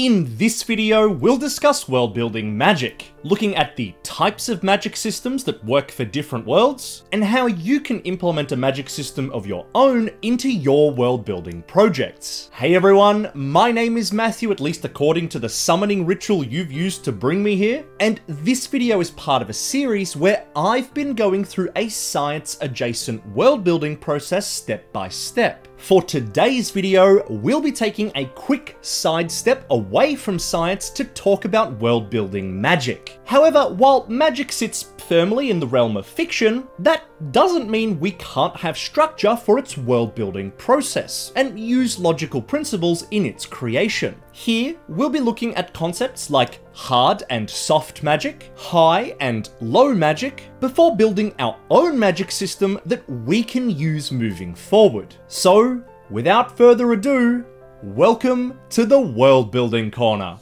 In this video, we'll discuss world-building magic, looking at the types of magic systems that work for different worlds, and how you can implement a magic system of your own into your world-building projects. Hey everyone, my name is Matthew, at least according to the summoning ritual you've used to bring me here, and this video is part of a series where I've been going through a science-adjacent world-building process step by step. For today's video, we'll be taking a quick sidestep away from science to talk about world-building magic. However, while magic sits firmly in the realm of fiction, that doesn't mean we can't have structure for its world-building process, and use logical principles in its creation. Here, we'll be looking at concepts like hard and soft magic, high and low magic, before building our own magic system that we can use moving forward. So, without further ado, welcome to the Worldbuilding Corner.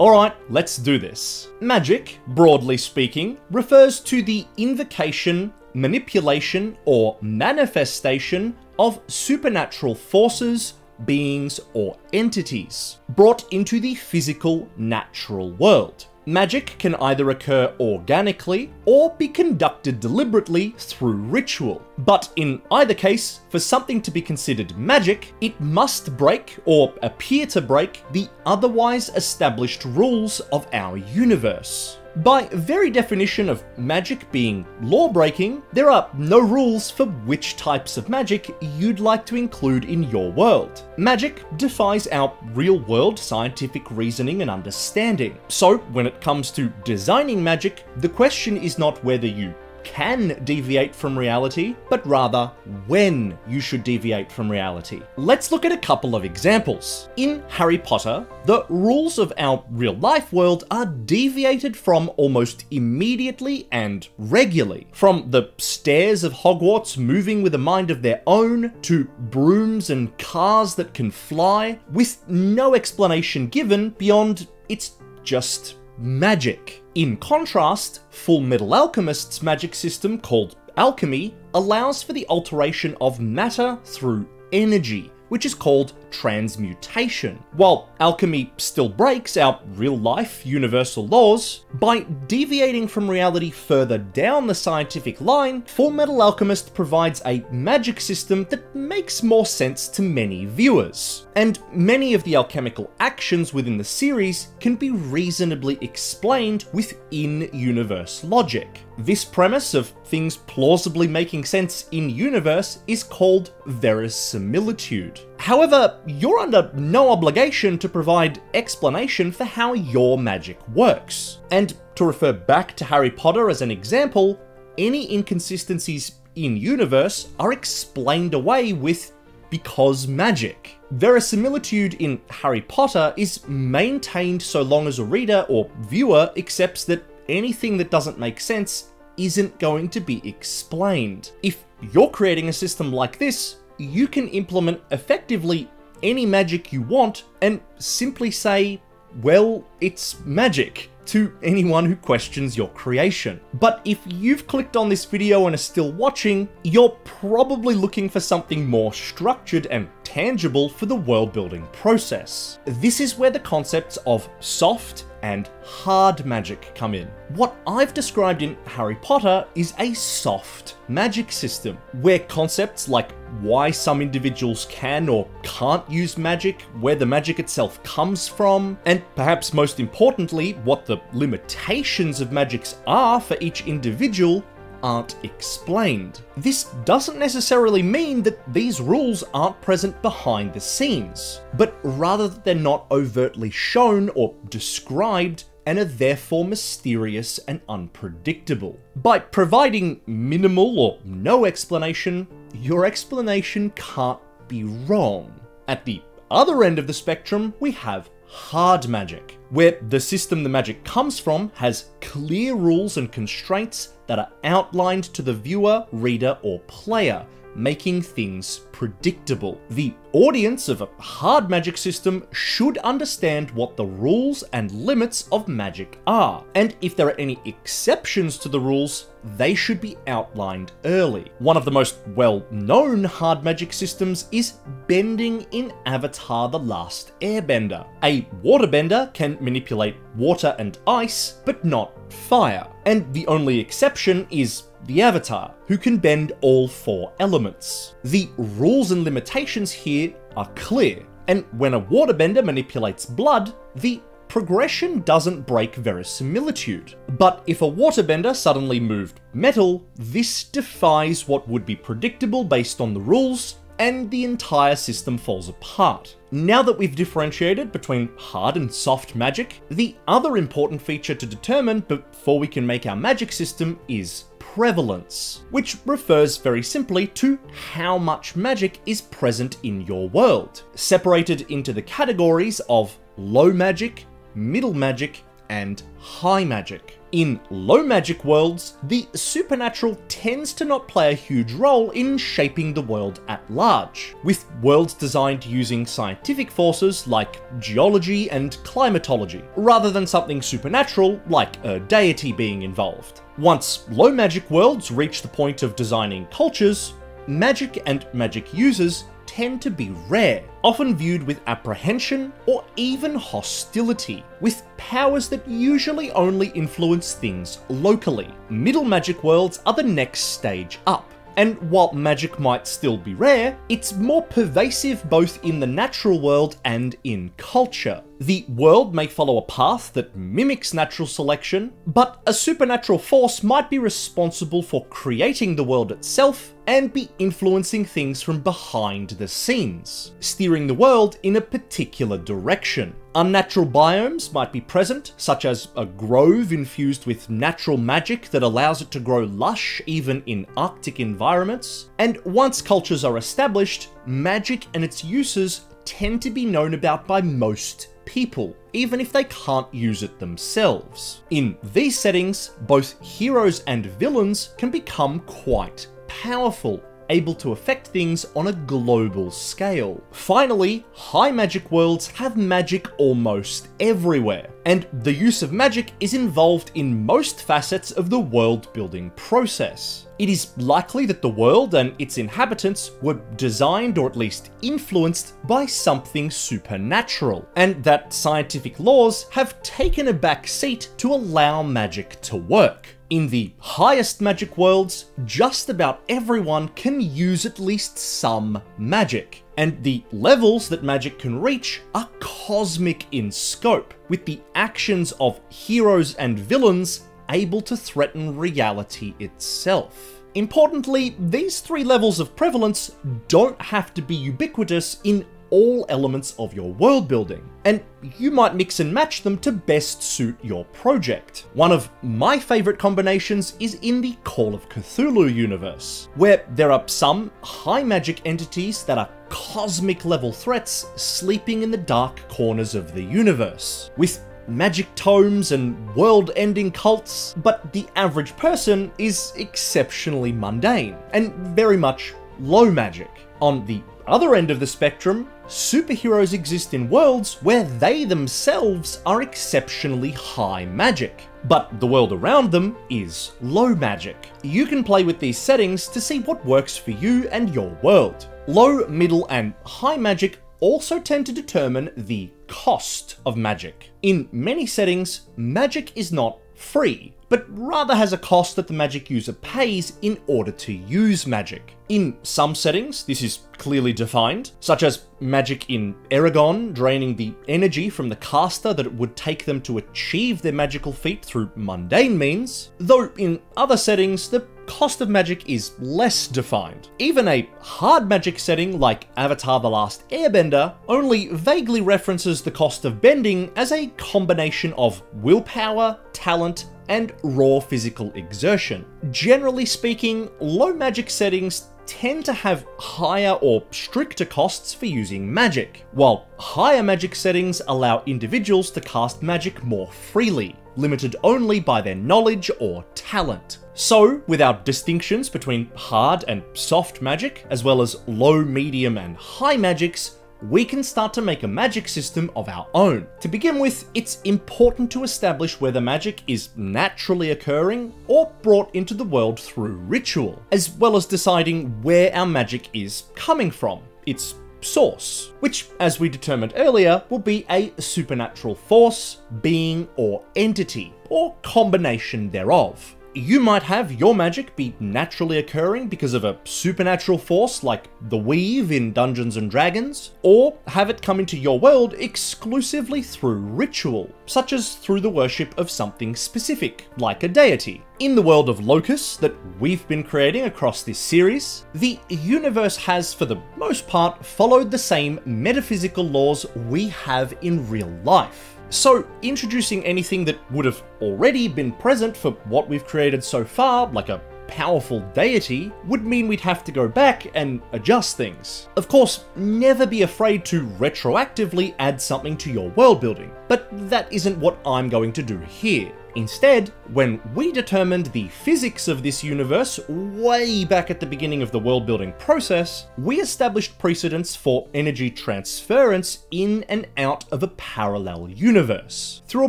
Alright, let's do this. Magic, broadly speaking, refers to the invocation, manipulation, or manifestation of supernatural forces, beings, or entities brought into the physical, natural world. Magic can either occur organically or be conducted deliberately through ritual. But in either case, for something to be considered magic, it must break, or appear to break, the otherwise established rules of our universe. By very definition of magic being law-breaking, there are no rules for which types of magic you'd like to include in your world. Magic defies our real-world scientific reasoning and understanding. So, when it comes to designing magic, the question is not whether you can deviate from reality, but rather when you should deviate from reality. Let's look at a couple of examples. In Harry Potter, the rules of our real-life world are deviated from almost immediately and regularly. From the stairs of Hogwarts moving with a mind of their own, to brooms and cars that can fly, with no explanation given beyond it's just magic. In contrast, Fullmetal Alchemist's magic system, called alchemy, allows for the alteration of matter through energy, which is called transmutation. While alchemy still breaks our real-life universal laws, by deviating from reality further down the scientific line, Fullmetal Alchemist provides a magic system that makes more sense to many viewers. And many of the alchemical actions within the series can be reasonably explained within universe logic. This premise of things plausibly making sense in universe is called verisimilitude. However, you're under no obligation to provide explanation for how your magic works. And to refer back to Harry Potter as an example, any inconsistencies in universe are explained away with because magic. Verisimilitude in Harry Potter is maintained so long as a reader or viewer accepts that anything that doesn't make sense isn't going to be explained. If you're creating a system like this, you can implement effectively any magic you want and simply say, well, it's magic, to anyone who questions your creation. But if you've clicked on this video and are still watching, you're probably looking for something more structured and tangible for the world-building process. This is where the concepts of soft and hard magic come in. What I've described in Harry Potter is a soft magic system, where concepts like why some individuals can or can't use magic, where the magic itself comes from, and perhaps most importantly, what the limitations of magics are for each individual aren't explained. This doesn't necessarily mean that these rules aren't present behind the scenes, but rather that they're not overtly shown or described and are therefore mysterious and unpredictable. By providing minimal or no explanation, your explanation can't be wrong. At the other end of the spectrum, we have hard magic, where the system the magic comes from has clear rules and constraints that are outlined to the viewer, reader, or player, making things predictable. The audience of a hard magic system should understand what the rules and limits of magic are, and if there are any exceptions to the rules, they should be outlined early. One of the most well-known hard magic systems is bending in Avatar: The Last Airbender. A waterbender can manipulate water and ice, but not fire, and the only exception is the Avatar, who can bend all four elements. The rules and limitations here are clear, and when a waterbender manipulates blood, the progression doesn't break verisimilitude. But if a waterbender suddenly moved metal, this defies what would be predictable based on the rules, and the entire system falls apart. Now that we've differentiated between hard and soft magic, the other important feature to determine before we can make our magic system is prevalence, which refers very simply to how much magic is present in your world, separated into the categories of low magic, middle magic, and high magic. In low magic worlds, the supernatural tends to not play a huge role in shaping the world at large, with worlds designed using scientific forces like geology and climatology, rather than something supernatural like a deity being involved. Once low magic worlds reach the point of designing cultures, magic and magic users tend to be rare, often viewed with apprehension or even hostility, with powers that usually only influence things locally. Middle magic worlds are the next stage up, and while magic might still be rare, it's more pervasive both in the natural world and in culture. The world may follow a path that mimics natural selection, but a supernatural force might be responsible for creating the world itself and be influencing things from behind the scenes, steering the world in a particular direction. Unnatural biomes might be present, such as a grove infused with natural magic that allows it to grow lush even in Arctic environments, and once cultures are established, magic and its uses tend to be known about by most people, even if they can't use it themselves. In these settings, both heroes and villains can become quite powerful, able to affect things on a global scale. Finally, high magic worlds have magic almost everywhere, and the use of magic is involved in most facets of the world-building process. It is likely that the world and its inhabitants were designed or at least influenced by something supernatural, and that scientific laws have taken a back seat to allow magic to work. In the highest magic worlds, just about everyone can use at least some magic, and the levels that magic can reach are cosmic in scope, with the actions of heroes and villains able to threaten reality itself. Importantly, these three levels of prevalence don't have to be ubiquitous in all elements of your world building, and you might mix and match them to best suit your project. One of my favourite combinations is in the Call of Cthulhu universe, where there are some high magic entities that are cosmic level threats sleeping in the dark corners of the universe, with magic tomes and world-ending cults, but the average person is exceptionally mundane and very much low magic. On the other end of the spectrum, superheroes exist in worlds where they themselves are exceptionally high magic, but the world around them is low magic. You can play with these settings to see what works for you and your world. Low, middle, and high magic also tend to determine the cost of magic. In many settings, magic is not free, but rather has a cost that the magic user pays in order to use magic. In some settings, this is clearly defined, such as magic in Eragon draining the energy from the caster that it would take them to achieve their magical feat through mundane means, though in other settings, the cost of magic is less defined. Even a hard magic setting like Avatar: The Last Airbender only vaguely references the cost of bending as a combination of willpower, talent, and raw physical exertion. Generally speaking, low magic settings tend to have higher or stricter costs for using magic, while higher magic settings allow individuals to cast magic more freely, limited only by their knowledge or talent. So, with our distinctions between hard and soft magic, as well as low, medium, and high magics, we can start to make a magic system of our own. To begin with, it's important to establish whether magic is naturally occurring or brought into the world through ritual, as well as deciding where our magic is coming from, its source, which, as we determined earlier, will be a supernatural force, being, or entity, or combination thereof. You might have your magic be naturally occurring because of a supernatural force like the Weave in Dungeons and Dragons, or have it come into your world exclusively through ritual, such as through the worship of something specific, like a deity. In the world of Locus that we've been creating across this series, the universe has, for the most part, followed the same metaphysical laws we have in real life. So, introducing anything that would have already been present for what we've created so far, like a powerful deity, would mean we'd have to go back and adjust things. Of course, never be afraid to retroactively add something to your world building, but that isn't what I'm going to do here. Instead, when we determined the physics of this universe way back at the beginning of the world-building process, we established precedents for energy transference in and out of a parallel universe, through a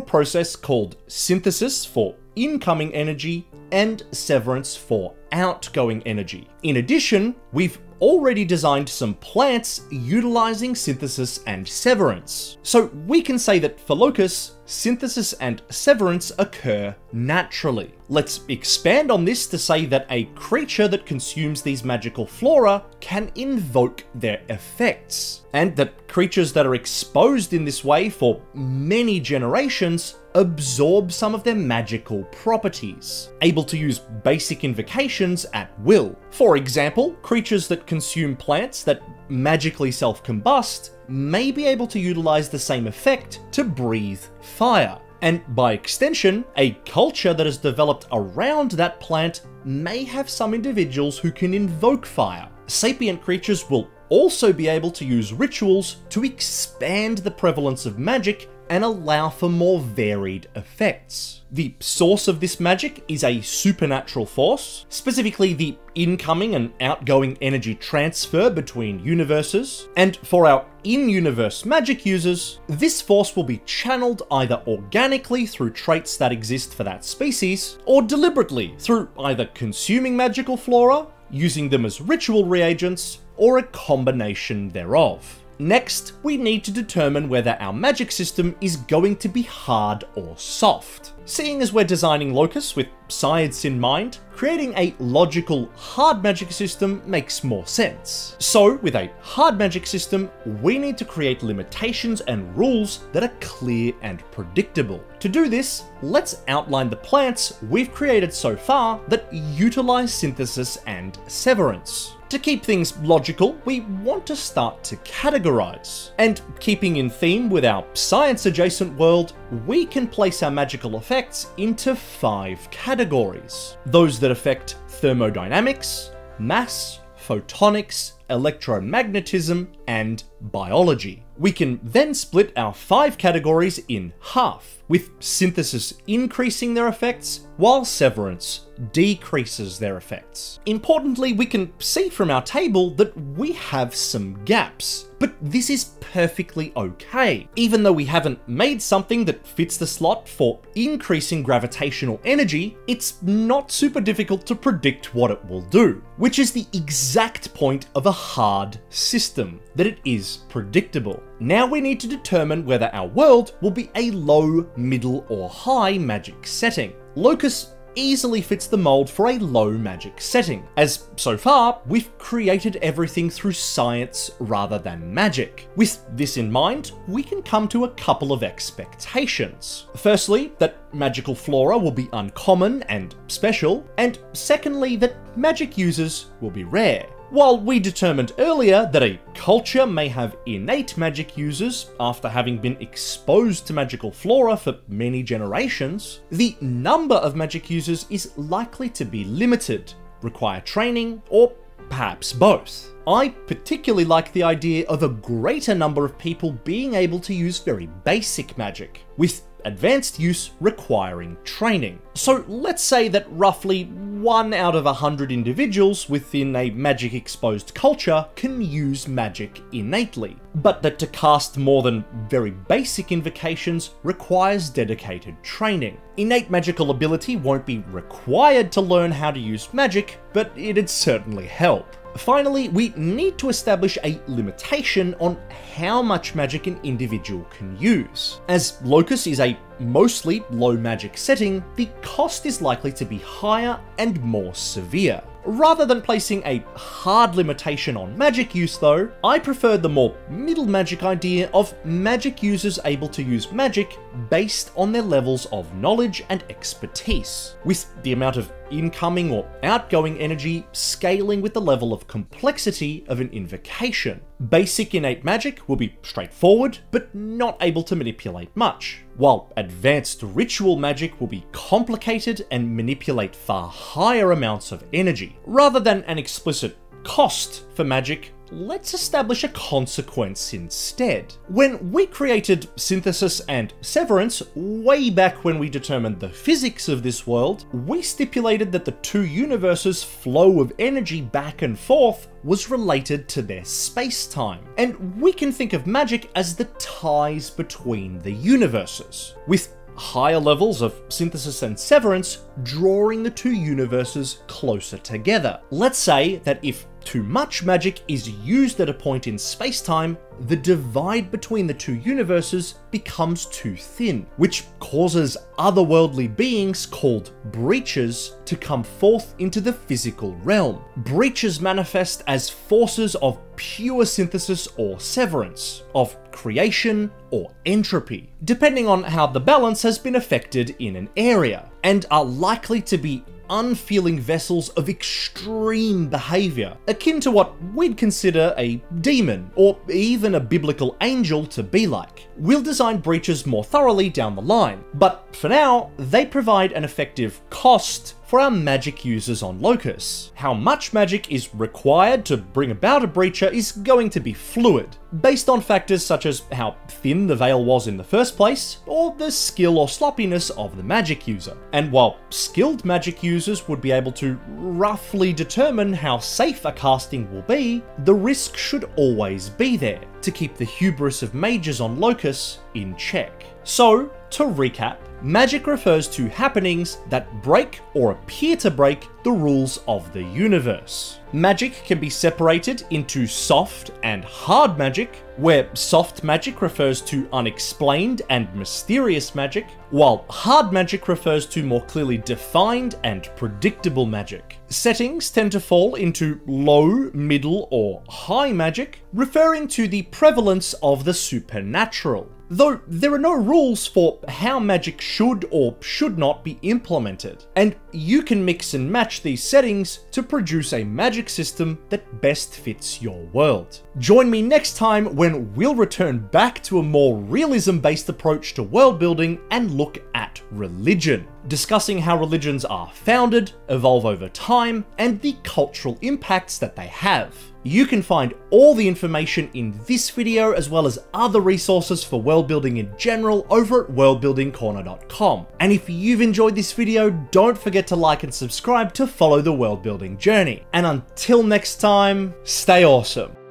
process called synthesis for incoming energy and severance for outgoing energy. In addition, we've already designed some plants utilizing synthesis and severance. So we can say that for Locus, synthesis and severance occur naturally. Let's expand on this to say that a creature that consumes these magical flora can invoke their effects, and that creatures that are exposed in this way for many generations absorb some of their magical properties, able to use basic invocations at will. For example, creatures that consume plants that magically self-combust may be able to utilize the same effect to breathe fire. And by extension, a culture that has developed around that plant may have some individuals who can invoke fire. Sapient creatures will also be able to use rituals to expand the prevalence of magic and allow for more varied effects. The source of this magic is a supernatural force, specifically the incoming and outgoing energy transfer between universes, and for our in-universe magic users, this force will be channeled either organically through traits that exist for that species, or deliberately through either consuming magical flora, using them as ritual reagents, or a combination thereof. Next, we need to determine whether our magic system is going to be hard or soft. Seeing as we're designing Locus with science in mind, creating a logical hard magic system makes more sense. So, with a hard magic system, we need to create limitations and rules that are clear and predictable. To do this, let's outline the plants we've created so far that utilize synthesis and severance. To keep things logical, we want to start to categorize. And keeping in theme with our science-adjacent world, we can place our magical effects into 5 categories. Those that affect thermodynamics, mass, photonics, electromagnetism, and biology. We can then split our 5 categories in half, with synthesis increasing their effects, while severance decreases their effects. Importantly, we can see from our table that we have some gaps, but this is perfectly okay. Even though we haven't made something that fits the slot for increasing gravitational energy, it's not super difficult to predict what it will do, which is the exact point of a hard system, that it is predictable. Now we need to determine whether our world will be a low, middle, or high magic setting. Locus easily fits the mold for a low magic setting, as so far we've created everything through science rather than magic. With this in mind, we can come to a couple of expectations. Firstly, that magical flora will be uncommon and special, and secondly, that magic users will be rare. While we determined earlier that a culture may have innate magic users after having been exposed to magical flora for many generations, the number of magic users is likely to be limited, require training, or perhaps both. I particularly like the idea of a greater number of people being able to use very basic magic, with advanced use requiring training. So let's say that roughly 1 out of 100 individuals within a magic exposed culture can use magic innately, but that to cast more than very basic invocations requires dedicated training. Innate magical ability won't be required to learn how to use magic, but it'd certainly help. Finally, we need to establish a limitation on how much magic an individual can use. As Locus is a mostly low magic setting, the cost is likely to be higher and more severe. Rather than placing a hard limitation on magic use though, I preferred the more middle magic idea of magic users able to use magic based on their levels of knowledge and expertise, with the amount of incoming or outgoing energy scaling with the level of complexity of an invocation. Basic innate magic will be straightforward, but not able to manipulate much, while advanced ritual magic will be complicated and manipulate far higher amounts of energy. Rather than an explicit cost for magic, let's establish a consequence instead. When we created Synthesis and Severance, way back when we determined the physics of this world, we stipulated that the two universes' flow of energy back and forth was related to their space-time. And we can think of magic as the ties between the universes, with higher levels of Synthesis and Severance drawing the two universes closer together. Let's say that if too much magic is used at a point in space-time, the divide between the two universes becomes too thin, which causes otherworldly beings called breaches to come forth into the physical realm. Breaches manifest as forces of pure synthesis or severance, of creation or entropy, depending on how the balance has been affected in an area, and are likely to be unfeeling vessels of extreme behavior, akin to what we'd consider a demon or even a biblical angel to be like. We'll design breaches more thoroughly down the line, but for now, they provide an effective cost for our magic users on Locus. How much magic is required to bring about a breacher is going to be fluid, based on factors such as how thin the veil was in the first place, or the skill or sloppiness of the magic user. And while skilled magic users would be able to roughly determine how safe a casting will be, the risk should always be there to keep the hubris of mages on Locus in check. So, to recap, magic refers to happenings that break or appear to break the rules of the universe. Magic can be separated into soft and hard magic, where soft magic refers to unexplained and mysterious magic, while hard magic refers to more clearly defined and predictable magic. Settings tend to fall into low, middle, or high magic, referring to the prevalence of the supernatural, though there are no rules for how magic should or should not be implemented, and you can mix and match these settings to produce a magic system that best fits your world. Join me next time when we'll return back to a more realism-based approach to world building and look at religion, discussing how religions are founded, evolve over time, and the cultural impacts that they have. You can find all the information in this video as well as other resources for worldbuilding in general over at worldbuildingcorner.com. And if you've enjoyed this video, don't forget to like and subscribe to follow the worldbuilding journey. And until next time, stay awesome.